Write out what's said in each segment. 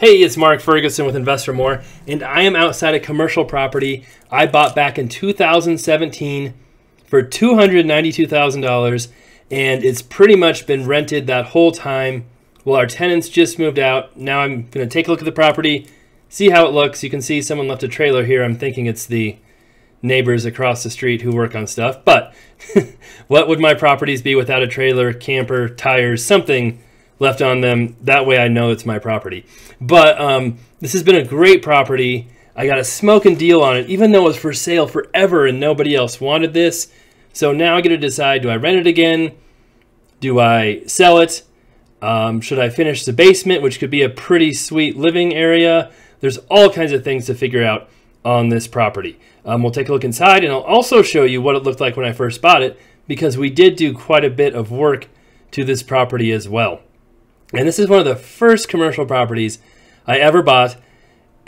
Hey, it's Mark Ferguson with InvestFourMore, and I am outside a commercial property I bought back in 2017 for $292,000, and it's pretty much been rented that whole time. Well, our tenants just moved out. Now I'm going to take a look at the property, see how it looks. You can see someone left a trailer here. I'm thinking it's the neighbors across the street who work on stuff, but what would my properties be without a trailer, camper, tires, something left on them? That way I know it's my property. But this has been a great property. I got a smoking deal on it, even though it was for sale forever and nobody else wanted this. So now I get to decide, do I rent it again? Do I sell it? Should I finish the basement, which could be a pretty sweet living area? There's all kinds of things to figure out on this property. We'll take a look inside, and I'll also show you what it looked like when I first bought it, because we did do quite a bit of work to this property as well. And this is one of the first commercial properties I ever bought,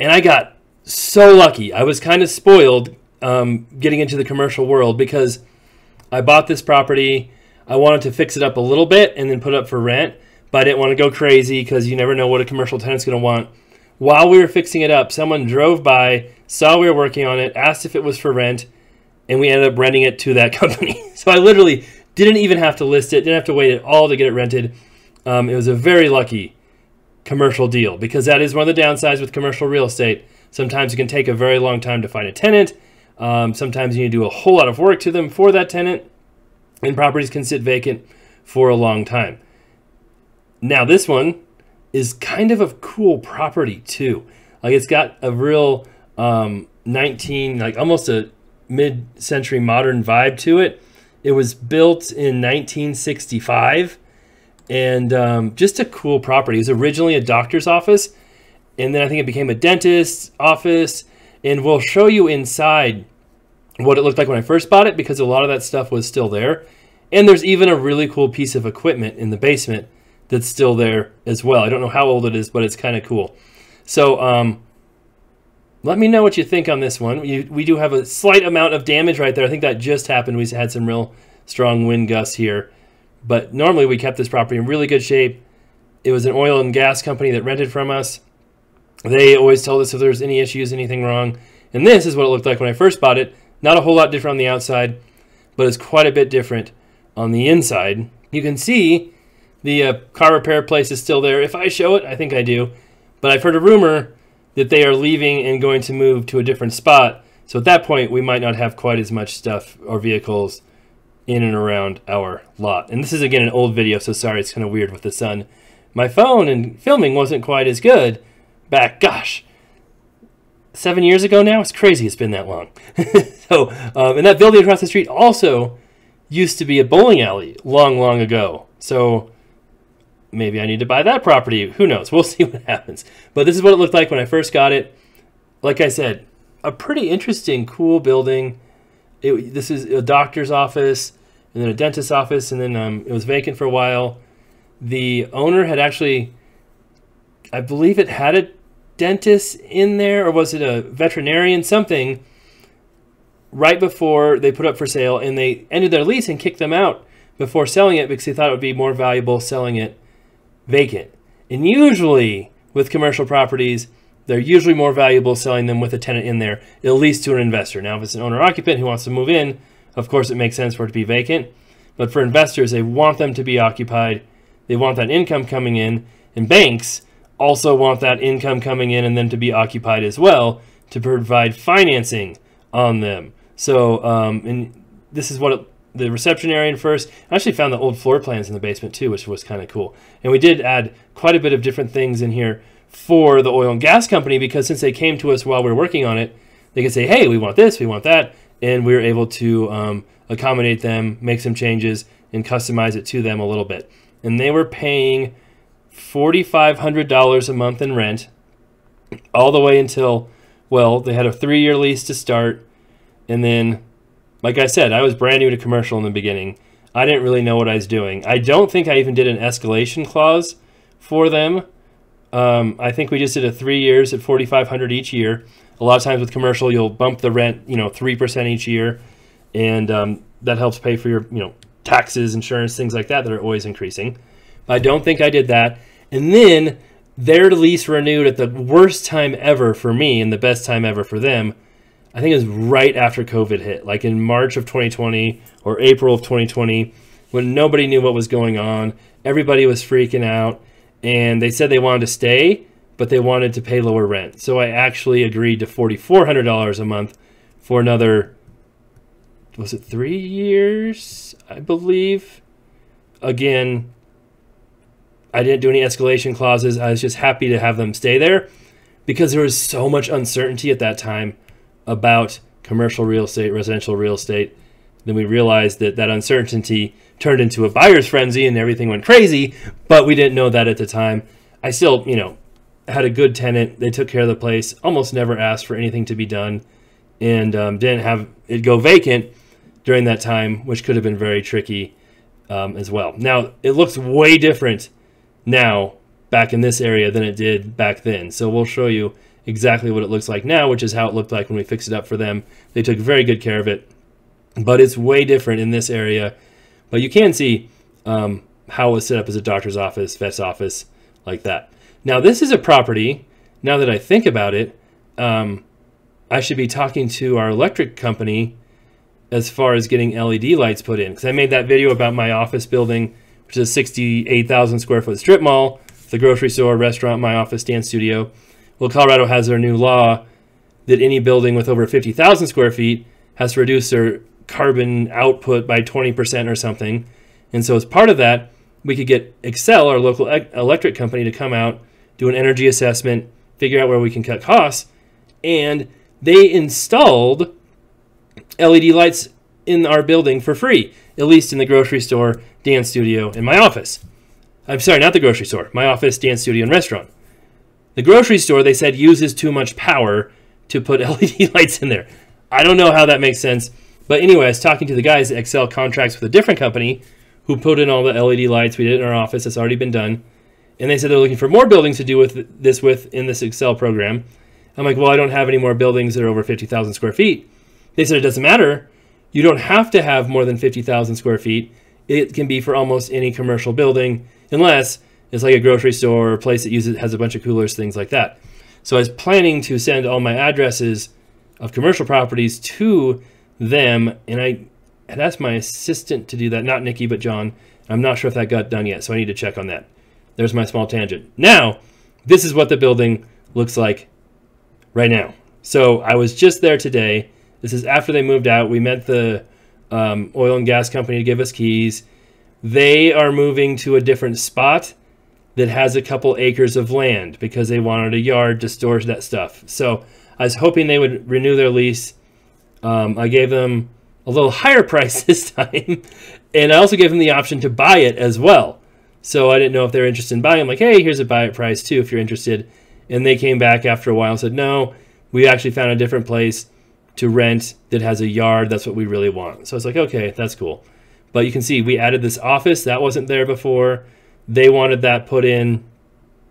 and I got so lucky. I was kind of spoiled getting into the commercial world, because I bought this property. I wanted to fix it up a little bit and then put it up for rent, but I didn't want to go crazy because you never know what a commercial tenant's going to want. While we were fixing it up, someone drove by, saw we were working on it, asked if it was for rent, and we ended up renting it to that company. So I literally didn't even have to list it, didn't have to wait at all to get it rented. It was a very lucky commercial deal, because that is one of the downsides with commercial real estate. Sometimes it can take a very long time to find a tenant. Sometimes you need to do a whole lot of work to them for that tenant, and properties can sit vacant for a long time. Now this one is kind of a cool property too. Like, it's got a real almost a mid-century modern vibe to it. It was built in 1965. And just a cool property. It was originally a doctor's office, and then I think it became a dentist's office. And we'll show you inside what it looked like when I first bought it, because a lot of that stuff was still there. And there's even a really cool piece of equipment in the basement that's still there as well. I don't know how old it is, but it's kind of cool. So let me know what you think on this one. We do have a slight amount of damage right there. I think that just happened. We had some real strong wind gusts here. But normally we kept this property in really good shape. It was an oil and gas company that rented from us. They always told us if there's any issues, anything wrong. And this is what it looked like when I first bought it. Not a whole lot different on the outside, but it's quite a bit different on the inside. You can see the car repair place is still there. If I show it, I think I do. But I've heard a rumor that they are leaving and going to move to a different spot. So at that point, we might not have quite as much stuff or vehicles in and around our lot. And this is, again, an old video, so sorry, it's kind of weird with the sun. My phone and filming wasn't quite as good back, gosh, 7 years ago now? It's crazy it's been that long. So, and that building across the street also used to be a bowling alley long, long ago. So maybe I need to buy that property. Who knows? We'll see what happens. But this is what it looked like when I first got it. Like I said, a pretty interesting, cool building. This is a doctor's office, and then a dentist's office, and then it was vacant for a while. The owner had actually, I believe it had a dentist in there, or was it a veterinarian, something, right before they put up for sale, and they ended their lease and kicked them out before selling it, because they thought it would be more valuable selling it vacant. And usually with commercial properties, they're usually more valuable selling them with a tenant in there, at least to an investor. Now, if it's an owner-occupant who wants to move in, of course it makes sense for it to be vacant. But for investors, they want them to be occupied. They want that income coming in. And banks also want that income coming in and them to be occupied as well, to provide financing on them. So and this is what the reception area in first. I actually found the old floor plans in the basement too, which was kind of cool. And we did add quite a bit of different things in here for the oil and gas company, because since they came to us while we were working on it, they could say, hey, we want this, we want that, and we were able to accommodate them, make some changes, and customize it to them a little bit. And they were paying $4,500 a month in rent, all the way until, well, they had a 3-year lease to start. And then, like I said, I was brand new to commercial in the beginning. I didn't really know what I was doing. I don't think I even did an escalation clause for them. I think we just did a 3 years at $4,500 each year. A lot of times with commercial, you'll bump the rent, 3% each year, and that helps pay for your, taxes, insurance, things like that that are always increasing. But I don't think I did that. And then Their lease renewed at the worst time ever for me and the best time ever for them. I think it was right after COVID hit, like in March of 2020 or April of 2020, when nobody knew what was going on. Everybody was freaking out, and they said they wanted to stay, but they wanted to pay lower rent. So I actually agreed to $4,400 a month for another, was it 3 years, I believe. Again, I didn't do any escalation clauses. I was just happy to have them stay there because there was so much uncertainty at that time about commercial real estate, residential real estate. Then we realized that that uncertainty turned into a buyer's frenzy and everything went crazy, but we didn't know that at the time. I still, you know, had a good tenant. They took care of the place, almost never asked for anything to be done, and didn't have it go vacant during that time, which could have been very tricky as well. Now, it looks way different now back in this area than it did back then. So we'll show you exactly what it looks like now, which is how it looked like when we fixed it up for them. They took very good care of it, but it's way different in this area. But you can see how it was set up as a doctor's office, vet's office, like that. Now, this is a property, now that I think about it, I should be talking to our electric company as far as getting LED lights put in, because I made that video about my office building, which is a 68,000 square foot strip mall, the grocery store, restaurant, my office, dance studio. Well, Colorado has their new law that any building with over 50,000 square feet has to reduce their carbon output by 20% or something. And so as part of that, we could get Excel, our local electric company, to come out, do an energy assessment, figure out where we can cut costs. And they installed LED lights in our building for free, at least in the grocery store, dance studio, and my office. I'm sorry, not the grocery store, my office, dance studio, and restaurant. The grocery store, they said, uses too much power to put LED lights in there. I don't know how that makes sense. But anyway, I was talking to the guys at Excel Contracts with a different company who put in all the LED lights. We did it in our office. It's already been done. And they said they're looking for more buildings to do with this in this Excel program. I'm like, well, I don't have any more buildings that are over 50,000 square feet. They said it doesn't matter. You don't have to have more than 50,000 square feet. It can be for almost any commercial building, unless it's like a grocery store or a place that has a bunch of coolers, things like that. So I was planning to send all my addresses of commercial properties to them, and I had asked my assistant to do that, not Nikki, but John. I'm not sure if that got done yet, so I need to check on that. There's my small tangent. Now, this is what the building looks like right now. So I was just there today. This is after they moved out. We met the oil and gas company to give us keys. They are moving to a different spot that has a couple acres of land because they wanted a yard to store that stuff. So I was hoping they would renew their lease. I gave them a little higher price this time, and I also gave them the option to buy it as well. So I didn't know if they were interested in buying. I'm like, hey, here's a buy it price too if you're interested. And they came back after a while and said, no, we actually found a different place to rent that has a yard. That's what we really want. So I was like, okay, that's cool. But you can see we added this office that wasn't there before. They wanted that put in.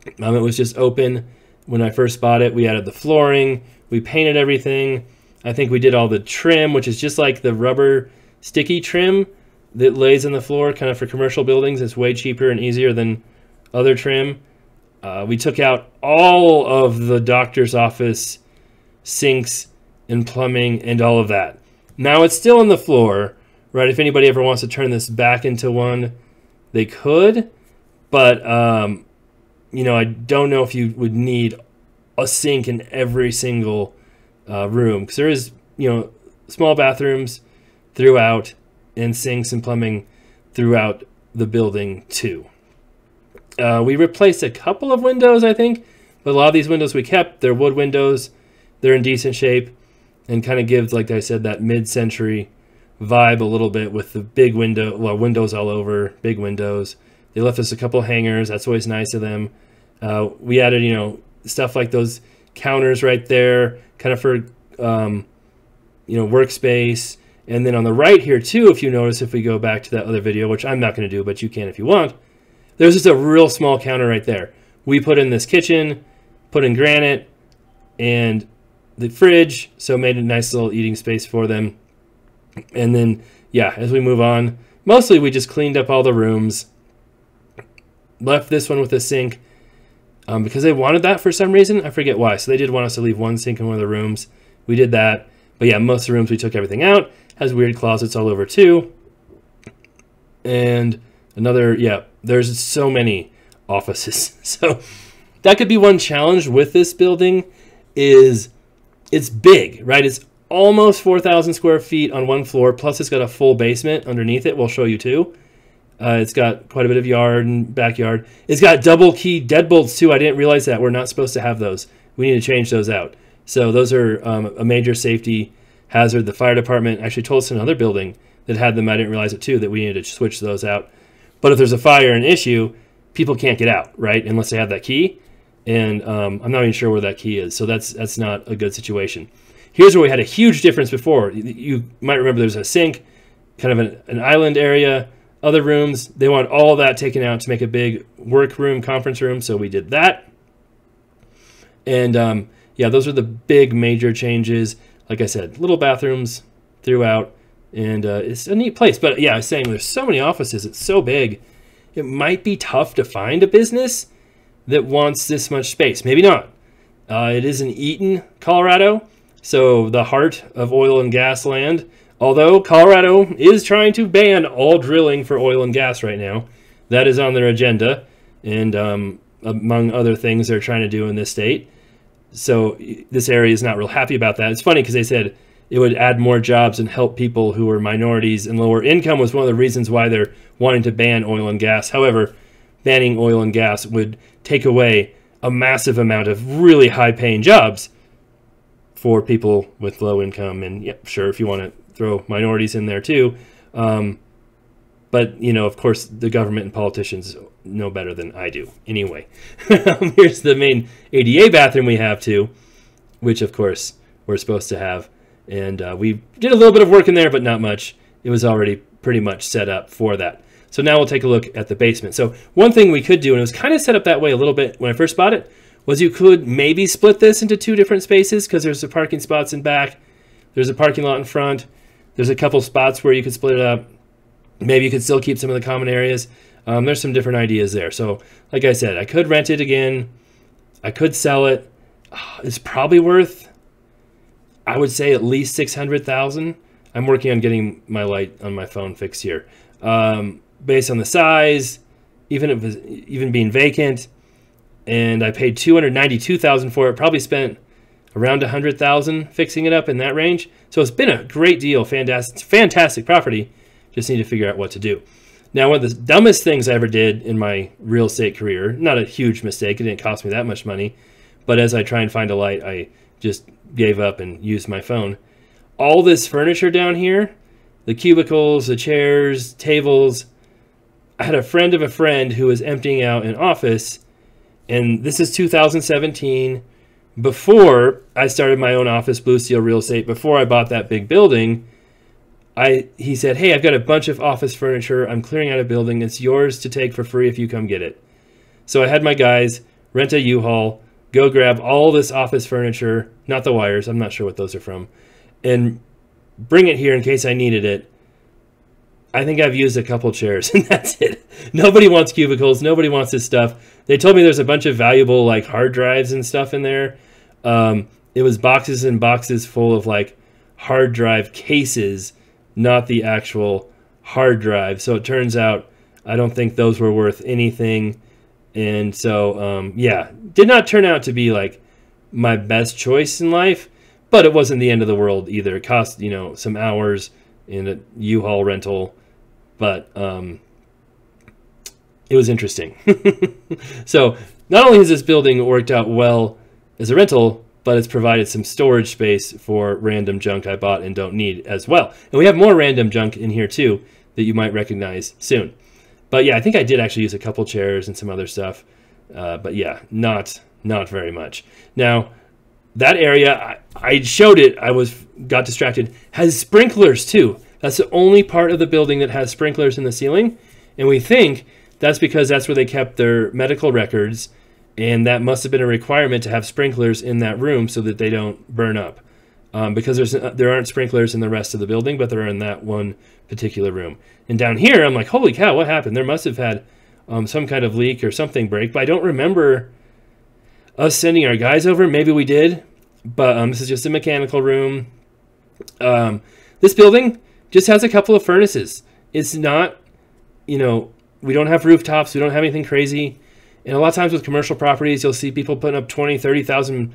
It was just open when I first bought it. We added the flooring. We painted everything. I think we did all the trim, which is just like the rubber sticky trim that lays on the floor kind of for commercial buildings. It's way cheaper and easier than other trim. We took out all of the doctor's office sinks and plumbing and all of that. Now it's still on the floor, right? If anybody ever wants to turn this back into one, they could. But, you know, I don't know if you would need a sink in every single room, because there is, you know, small bathrooms throughout and sinks and plumbing throughout the building too. We replaced a couple of windows, I think, but a lot of these windows we kept. They're wood windows. They're in decent shape and kind of give, like I said, that mid-century vibe a little bit with the big window, well, windows all over, big windows. They left us a couple hangers. That's always nice of them. We added, you know, stuff like those counters right there, kind of for, you know, workspace. And then on the right here too, if you notice, if we go back to that other video, which I'm not going to do, but you can if you want, there's just a real small counter right there. We put in this kitchen, put in granite and the fridge, so made a nice little eating space for them. And then, yeah, as we move on, mostly we just cleaned up all the rooms, left this one with a sink, because they wanted that for some reason. I forget why. So they did want us to leave one sink in one of the rooms. We did that. But yeah, most of the rooms we took everything out. Has weird closets all over too. And another, yeah, there's so many offices. So that could be one challenge with this building is it's big, right? It's almost 4,000 square feet on one floor. Plus it's got a full basement underneath it. We'll show you too. It's got quite a bit of yard and backyard. It's got double key deadbolts too. I didn't realize that. We're not supposed to have those. We need to change those out. So those are a major safety hazard. The fire department actually told us in another building that had them. I didn't realize it too, that we needed to switch those out. But if there's a fire, an issue, people can't get out, right? Unless they have that key. And I'm not even sure where that key is. So that's not a good situation. Here's where we had a huge difference before. You might remember there's a sink, kind of an island area. Other rooms, they want all that taken out to make a big work room, conference room. So we did that. And yeah, those are the big major changes. Like I said, little bathrooms throughout. And it's a neat place. But yeah, I was saying there's so many offices. It's so big. It might be tough to find a business that wants this much space. Maybe not. It is in Eaton, Colorado. So the heart of oil and gas land. Although Colorado is trying to ban all drilling for oil and gas right now. That is on their agenda. And among other things they're trying to do in this state. So this area is not real happy about that. It's funny because they said it would add more jobs and help people who are minorities and lower income was one of the reasons why they're wanting to ban oil and gas. However, banning oil and gas would take away a massive amount of really high paying jobs for people with low income. And yeah, sure, if you want to throw minorities in there too. But, you know, of course, the government and politicians know better than I do. Anyway, here's the main ADA bathroom we have too, which, of course, we're supposed to have. And we did a little bit of work in there, but not much. It was already pretty much set up for that. So now we'll take a look at the basement. So one thing we could do, and it was kind of set up that way a little bit when I first bought it, was you could maybe split this into two different spaces because there's the parking spots in back. There's a parking lot in front. There's a couple spots where you could split it up. Maybe you could still keep some of the common areas. There's some different ideas there. So like I said, I could rent it again. I could sell it. It's probably worth, I would say, at least $600,000. I'm working on getting my light on my phone fixed here. Based on the size, even being vacant, and I paid $292,000 for it, probably spent around $100,000 fixing it up in that range. So it's been a great deal, fantastic property. Just need to figure out what to do. Now, one of the dumbest things I ever did in my real estate career, not a huge mistake, it didn't cost me that much money, but as I try and find a light, I just gave up and used my phone. All this furniture down here, the cubicles, the chairs, tables, I had a friend of a friend who was emptying out an office, and this is 2017, before I started my own office, Blue Steel Real Estate, before I bought that big building. He said, hey, I've got a bunch of office furniture. I'm clearing out a building. It's yours to take for free if you come get it. So I had my guys rent a U-Haul, go grab all this office furniture, not the wires, I'm not sure what those are from, and bring it here in case I needed it. I think I've used a couple chairs and that's it. Nobody wants cubicles. Nobody wants this stuff. They told me there's a bunch of valuable like hard drives and stuff in there. It was boxes and boxes full of like hard drive cases, not the actual hard drive. So it turns out I don't think those were worth anything. And so, yeah, did not turn out to be like my best choice in life, but it wasn't the end of the world either. It cost, you know, some hours in a U-Haul rental, but it was interesting. So not only has this building worked out well as a rental, but it's provided some storage space for random junk I bought and don't need as well. And we have more random junk in here too that you might recognize soon. But yeah, I think I did actually use a couple chairs and some other stuff. But yeah, not very much. Now, that area, I showed it, got distracted, has sprinklers too. That's the only part of the building that has sprinklers in the ceiling. And we think that's because that's where they kept their medical records. And that must have been a requirement to have sprinklers in that room so that they don't burn up. Because there aren't sprinklers in the rest of the building, but there are in that one particular room. And down here, I'm like, holy cow, what happened? There must have had some kind of leak or something break, but I don't remember us sending our guys over, maybe we did, but this is just a mechanical room. This building just has a couple of furnaces. It's not, you know, we don't have rooftops, we don't have anything crazy. And a lot of times with commercial properties, you'll see people putting up $20,000, $30,000,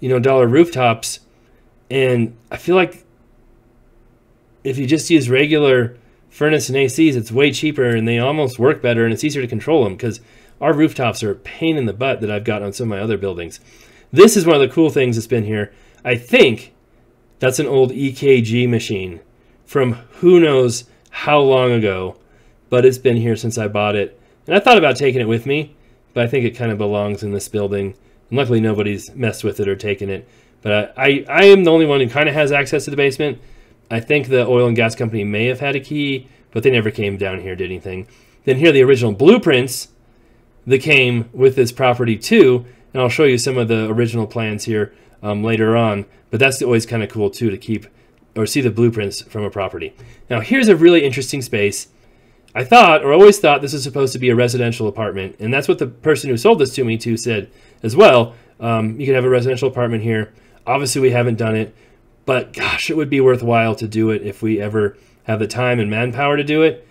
you know, dollar rooftops. And I feel like if you just use regular furnace and ACs, it's way cheaper and they almost work better and it's easier to control them, because our rooftops are a pain in the butt that I've got on some of my other buildings. This is one of the cool things that's been here. I think that's an old EKG machine from who knows how long ago, but it's been here since I bought it. And I thought about taking it with me, but I think it kind of belongs in this building. And luckily nobody's messed with it or taken it. But I am the only one who kind of has access to the basement. I think the oil and gas company may have had a key, but they never came down here, did anything. Then here are the original blueprints that came with this property too. And I'll show you some of the original plans here later on. But that's always kind of cool too, to keep or see the blueprints from a property. Now here's a really interesting space. I thought, or always thought, this was supposed to be a residential apartment. And that's what the person who sold this to me too said as well. You can have a residential apartment here. Obviously we haven't done it, but gosh, it would be worthwhile to do it if we ever have the time and manpower to do it.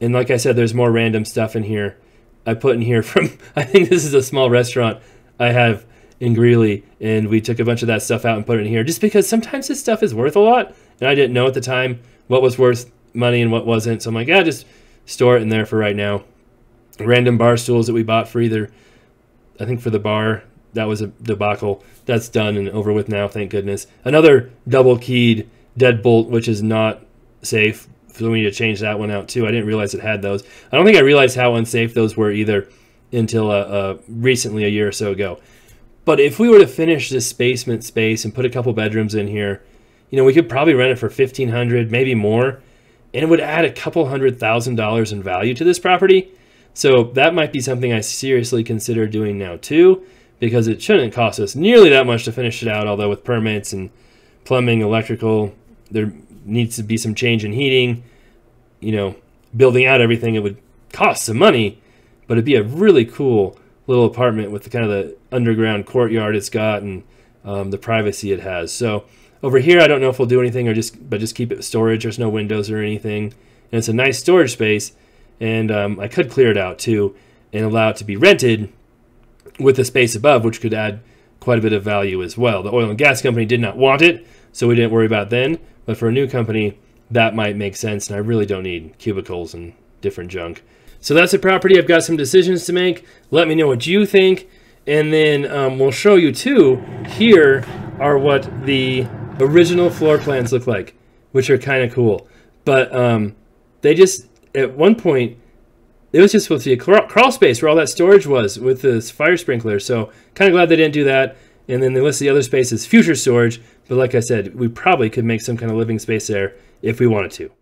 And like I said, there's more random stuff in here. I put in here from, I think this is a small restaurant I have in Greeley, and we took a bunch of that stuff out and put it in here just because sometimes this stuff is worth a lot. And I didn't know at the time what was worth money and what wasn't. So I'm like, yeah, just store it in there for right now. Random bar stools that we bought for either, I think for the bar, that was a debacle. That's done and over with now, thank goodness. Another double-keyed deadbolt, which is not safe. So we need to change that one out too. I didn't realize it had those. I don't think I realized how unsafe those were either until recently, a year or so ago. But if we were to finish this basement space and put a couple bedrooms in here, you know, we could probably rent it for $1,500, maybe more, and it would add a couple $100,000 in value to this property. So that might be something I seriously consider doing now too, because it shouldn't cost us nearly that much to finish it out, although with permits and plumbing, electrical, there needs to be some change in heating, you know, building out everything, it would cost some money, but it'd be a really cool little apartment with the kind of the underground courtyard it's got and the privacy it has. So over here, I don't know if we'll do anything or just keep it storage. There's no windows or anything. And it's a nice storage space. And I could clear it out too and allow it to be rented with the space above, which could add quite a bit of value as well. The oil and gas company did not want it, so we didn't worry about then. But for a new company, that might make sense. And I really don't need cubicles and different junk. So that's the property. I've got some decisions to make. Let me know what you think. And then we'll show you too, here are what the original floor plans look like, which are kind of cool. But they just, at one point, it was just supposed to be a crawl space where all that storage was with this fire sprinkler. So kind of glad they didn't do that. And then they list the other space as future storage. But like I said, we probably could make some kind of living space there if we wanted to.